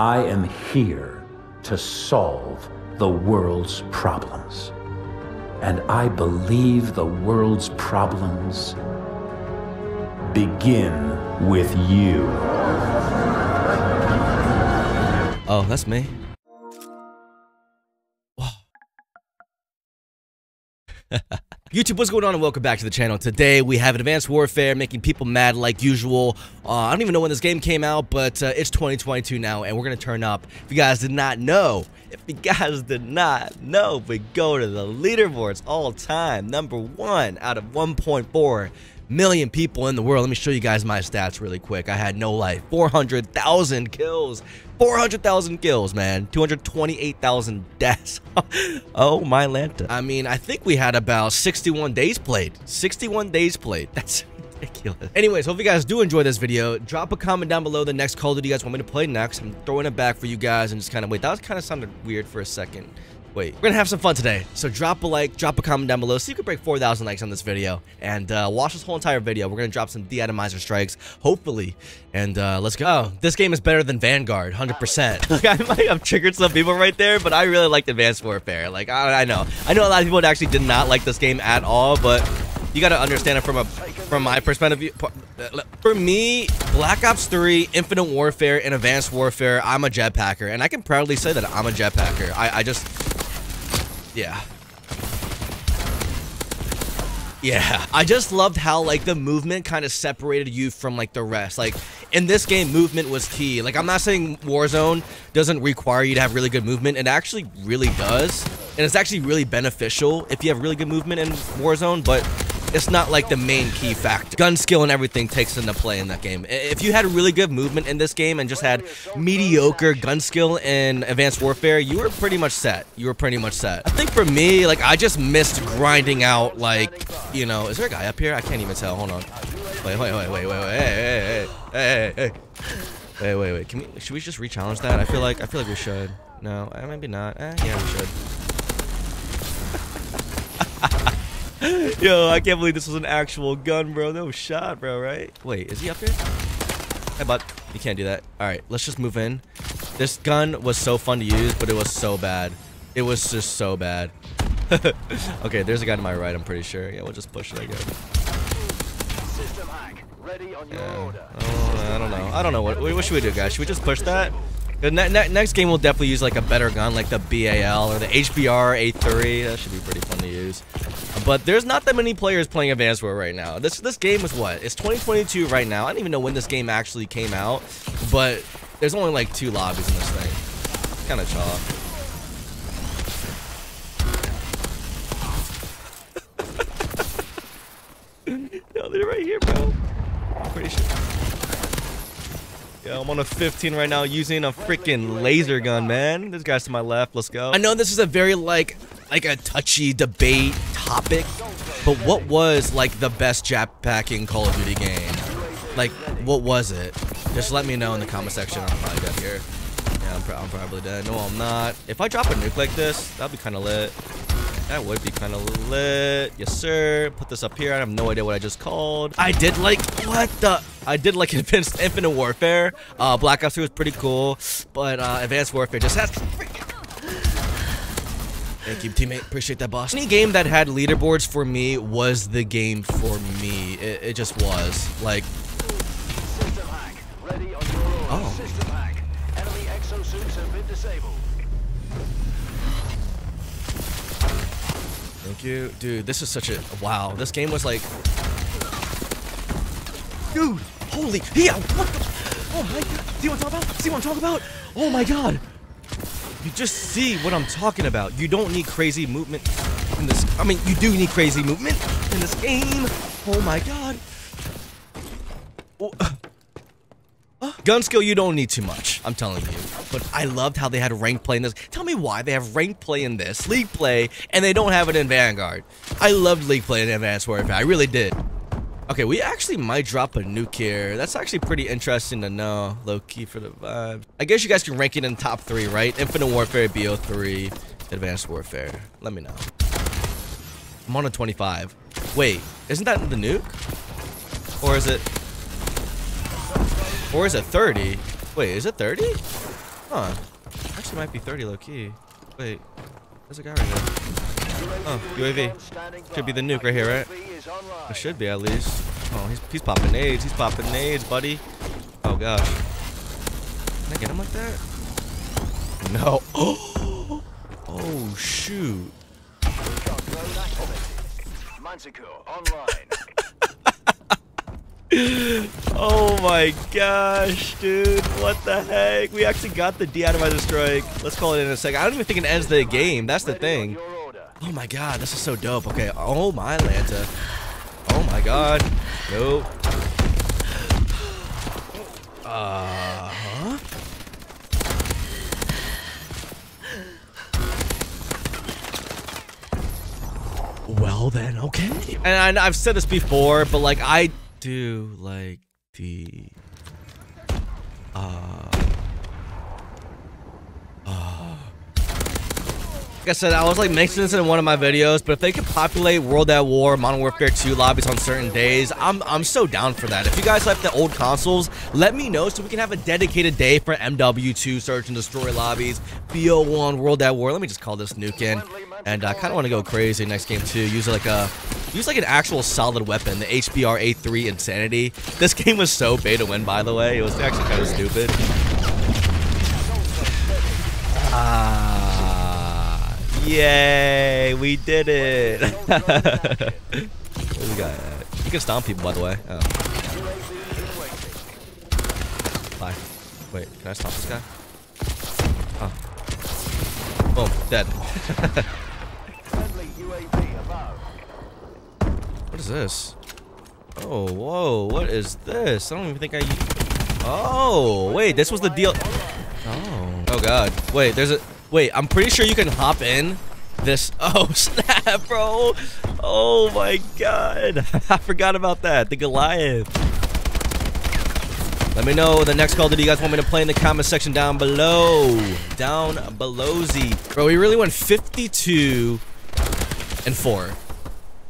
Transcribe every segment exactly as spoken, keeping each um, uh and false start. I am here to solve the world's problems. And I believe the world's problems begin with you. Oh, that's me. YouTube, what's going on, and welcome back to the channel. Today we have Advanced Warfare, making people mad like usual. Uh, I don't even know when this game came out, but uh, it's twenty twenty-two now, and we're going to turn up. If you guys did not know, if you guys did not know, we go to the leaderboards all time. Number one out of one point four million people in the world. Let me show you guys my stats really quick. I had no life. four hundred thousand kills. four hundred thousand kills, man. two hundred twenty-eight thousand deaths. Oh, my Lanta. I mean, I think we had about sixty-one days played. sixty-one days played. That's ridiculous. Anyways, hope you guys do enjoy this video. Drop a comment down below the next Call of Duty you guys want me to play next. I'm throwing it back for you guys and just kind of wait. That was kind of sounded weird for a second. Wait, we're gonna have some fun today, so drop a like, drop a comment down below so you can break four thousand likes on this video, and uh, watch this whole entire video. We're gonna drop some deatomizer strikes, hopefully, and uh, let's go. This game is better than Vanguard, one hundred percent. Like, I might have triggered some people right there, but I really liked Advanced Warfare. Like, I, I know. I know a lot of people actually did not like this game at all, but you gotta understand it from a from my perspective. For me, Black Ops three, Infinite Warfare, and Advanced Warfare, I'm a jetpacker, and I can proudly say that I'm a jetpacker. I, I just... Yeah. Yeah. I just loved how, like, the movement kind of separated you from, like, the rest. Like, in this game, movement was key. Like, I'm not saying Warzone doesn't require you to have really good movement. It actually really does. And it's actually really beneficial if you have really good movement in Warzone, but it's not, like, the main key factor. Gun skill and everything takes into play in that game. If you had really good movement in this game and just had mediocre gun skill in Advanced Warfare, you were pretty much set. You were pretty much set. I think for me, like, I just missed grinding out, like, you know... Is there a guy up here? I can't even tell. Hold on. Wait, wait, wait, wait, wait, wait, hey, hey, hey, hey, hey, hey. Wait, wait, wait. Can we... Should we just re-challenge that? I feel like... I feel like we should. No, maybe not. Eh, yeah, we should. Yo, I can't believe this was an actual gun, bro. No shot, bro, right? Wait, is he up here? Hey, bud. You can't do that. All right, let's just move in. This gun was so fun to use, but it was so bad. It was just so bad. Okay, there's a guy to my right, I'm pretty sure. Yeah, we'll just push it, I guess. System hack. Ready on your order. Oh, I don't know. I don't know. What, what should we do, guys? Should we just push that? The ne ne next game, we'll definitely use, like, a better gun, like the B A L or the H B R A three. That should be pretty fun to use. But there's not that many players playing Advanced War right now. This this game is what? It's twenty twenty-two right now. I don't even know when this game actually came out. But there's only, like, two lobbies in this thing. It's kind of chaw. Yo, they're right here, bro. I'm pretty sure. Yeah, I'm on a fifteen right now using a freaking laser gun, man. This guy's to my left. Let's go. I know this is a very, like, like a touchy debate topic, but what was, like, the best jetpacking Call of Duty game? Like, what was it? Just let me know in the comment section. I'm probably dead here. Yeah, I'm, pro I'm probably dead. No, I'm not. If I drop a nuke like this, that'd be kind of lit. That would be kind of lit. Yes, sir. Put this up here. I have no idea what I just called. I did like... What the... I did like Advanced Infinite Warfare. Uh, Black Ops three was pretty cool. But uh, Advanced Warfare just has... Thank you, teammate. Appreciate that, boss. Any game that had leaderboards for me was the game for me. It, it just was. Like... System hack. Ready on your order. Oh. System hack. Enemy exosuits have been disabled. Thank you. Dude, this is such a... Wow, this game was like... Dude, holy... Yeah, what the... Oh my god. See what I'm talking about? See what I'm talking about? Oh my god. You just see what I'm talking about. You don't need crazy movement in this... I mean, you do need crazy movement in this game. Oh my god. Oh... Gun skill, you don't need too much, I'm telling you. But I loved how they had ranked play in this. Tell me why they have ranked play in this, League play, and they don't have it in Vanguard. I loved League play in Advanced Warfare, I really did. Okay, we actually might drop a nuke here. That's actually pretty interesting to know, low-key for the vibe. I guess you guys can rank it in top three, right? Infinite Warfare, B O three, Advanced Warfare. Let me know. I'm on a twenty-five. Wait, isn't that the nuke? Or is it... Or is it thirty? Wait, is it thirty? Huh. Actually might be thirty low key. Wait. There's a guy right there. Oh, U A V. Could be the nuke right here, right? It should be at least. Oh, he's, he's popping nades. He's popping nades, buddy. Oh, gosh. Can I get him like that? No. Oh, oh shoot. Oh my gosh, dude. What the heck? We actually got the deatomizer strike. Let's call it in a second. I don't even think it ends the game. That's the thing. Oh my god, this is so dope. Okay. Oh my Lanta. Oh my god. Nope. Uh huh. Well then, okay. And I, I've said this before, but like I do like the uh, uh like I said, I was like mentioning this in one of my videos, but if they could populate World at War, Modern Warfare two lobbies on certain days, I'm I'm so down for that. If you guys like the old consoles, let me know so we can have a dedicated day for M W two search and destroy lobbies, B O one, World at War. Let me just call this nuke in. And I kind of want to go crazy next game too. Use like a, use like an actual solid weapon. The H B R A three Insanity. This game was so beta win, by the way. It was actually kind of stupid. Ah, yay! We did it. What do we got? You can stomp people, by the way. Oh. Bye. Wait, can I stomp this guy? Oh. Boom. Dead. What is this? Oh, whoa, what is this? I don't even think I... Oh, wait, this was the deal... Oh. Oh, God. Wait, there's a... Wait, I'm pretty sure you can hop in this... Oh, snap, bro. Oh, my God. I forgot about that. The Goliath. Let me know the next Call of Duty you guys want me to play in the comment section down below. Down below-Z. Bro, we really went fifty-two and four.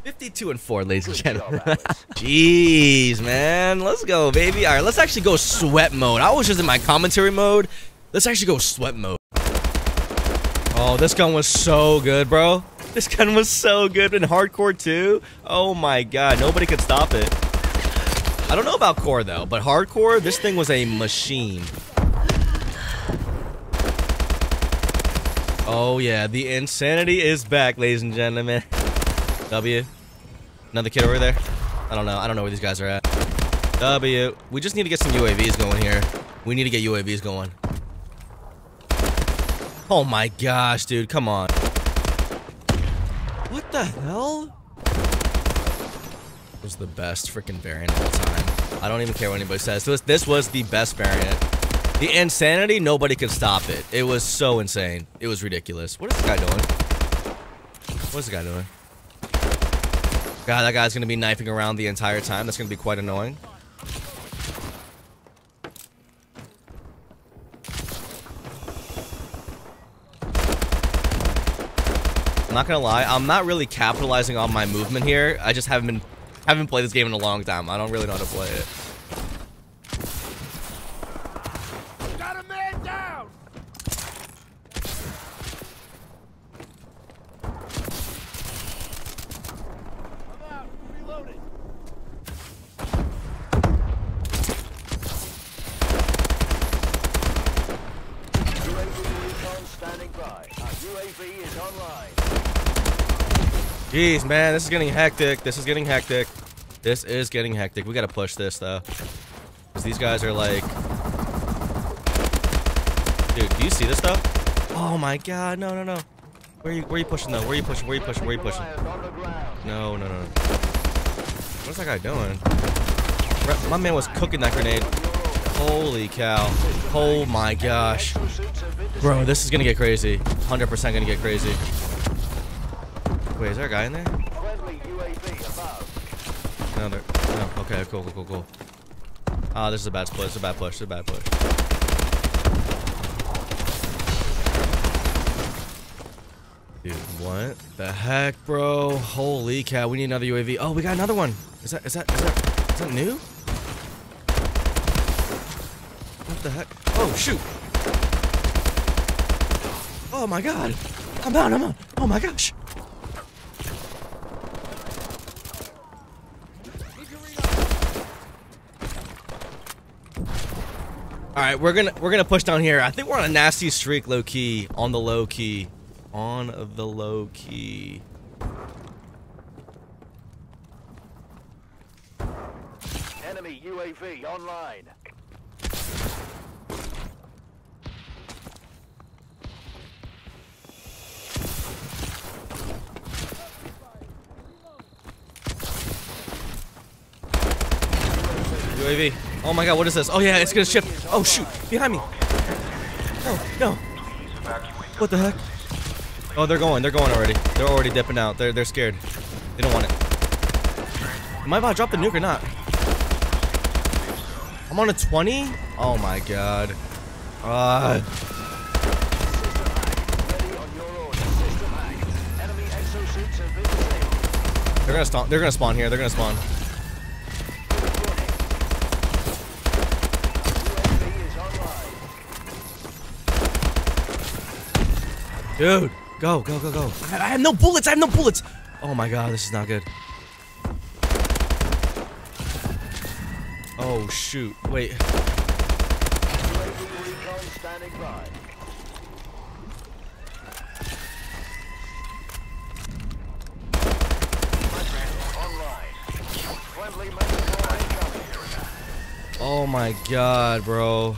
fifty-two and four, ladies and gentlemen. Jeez, man. Let's go, baby. All right, let's actually go sweat mode. I was just in my commentary mode. Let's actually go sweat mode. Oh, this gun was so good, bro. This gun was so good in hardcore, too. Oh, my God. Nobody could stop it. I don't know about core, though, but hardcore, this thing was a machine. Oh, yeah. The insanity is back, ladies and gentlemen. W. Another kid over there. I don't know. I don't know where these guys are at. W. We just need to get some U A Vs going here. We need to get U A Vs going. Oh my gosh, dude. Come on. What the hell? It was the best freaking variant of all time. I don't even care what anybody says. This, this was the best variant. The insanity, nobody could stop it. It was so insane. It was ridiculous. What is this guy doing? What is this guy doing? God, that guy's gonna be knifing around the entire time. That's gonna be quite annoying. I'm not gonna lie, I'm not really capitalizing on my movement here. I just haven't been, haven't played this game in a long time. I don't really know how to play it. Got a man down. Jeez, man, this is getting hectic. This is getting hectic. This is getting hectic. We gotta push this, though. Because these guys are like... Dude, do you see this stuff? Oh, my God. No, no, no. Where are you, where are you pushing, though? Where are you pushing? Where are you pushing? Where are you pushing? No, no, no. What's that guy doing? My man was cooking that grenade. Holy cow. Oh, my gosh. Bro, this is gonna get crazy. one hundred percent gonna get crazy. Wait, is there a guy in there? No, there. No. Okay, cool, cool, cool, cool. Ah, uh, this is a bad split. This is a bad push. This is a bad push. Dude, what the heck, bro? Holy cow! We need another U A V. Oh, we got another one. Is that? Is that? Is that? Is that new? What the heck? Oh shoot! Oh my god! I'm out, I'm out! Oh my gosh! Alright, we're gonna we're gonna push down here. I think we're on a nasty streak, low key. On the low key. On the low key. Enemy U A V online. U A V. Oh my god, what is this? Oh yeah, it's gonna shift. Oh shoot, behind me. No, no. What the heck? Oh, they're going. They're going already. They're already dipping out. They're they're scared. They don't want it. Am I about to drop the nuke or not? I'm on a twenty? Oh my god. Uh. They're gonna spawn. They're gonna spawn here. They're gonna spawn. Dude, go, go, go, go. I, I have no bullets, I have no bullets. Oh my god, this is not good. Oh shoot, wait. Oh my god, bro.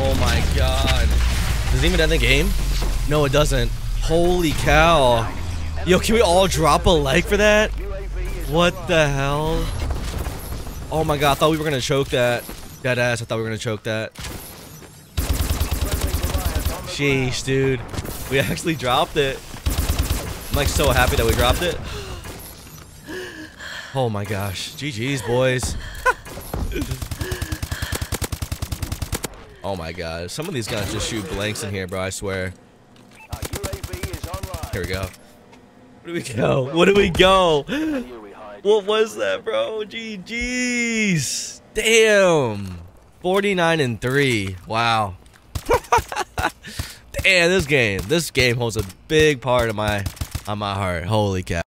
Oh my god. Does it even end the game? No, it doesn't. Holy cow. Yo, can we all drop a like for that? What the hell? Oh my god, I thought we were gonna choke that. Dead ass, I thought we were gonna choke that. Sheesh, dude. We actually dropped it. I'm like so happy that we dropped it. Oh my gosh. G G's, boys. Oh my god, some of these guys just shoot blanks in here, bro, I swear. Here we go. Where do we go? Where do we go? What was that, bro? G G's! Damn! forty-nine and three. Wow. Damn, this game. This game holds a big part of my, of my heart. Holy cow.